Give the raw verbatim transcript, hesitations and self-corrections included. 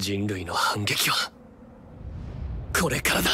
人類の反撃はこれからだ。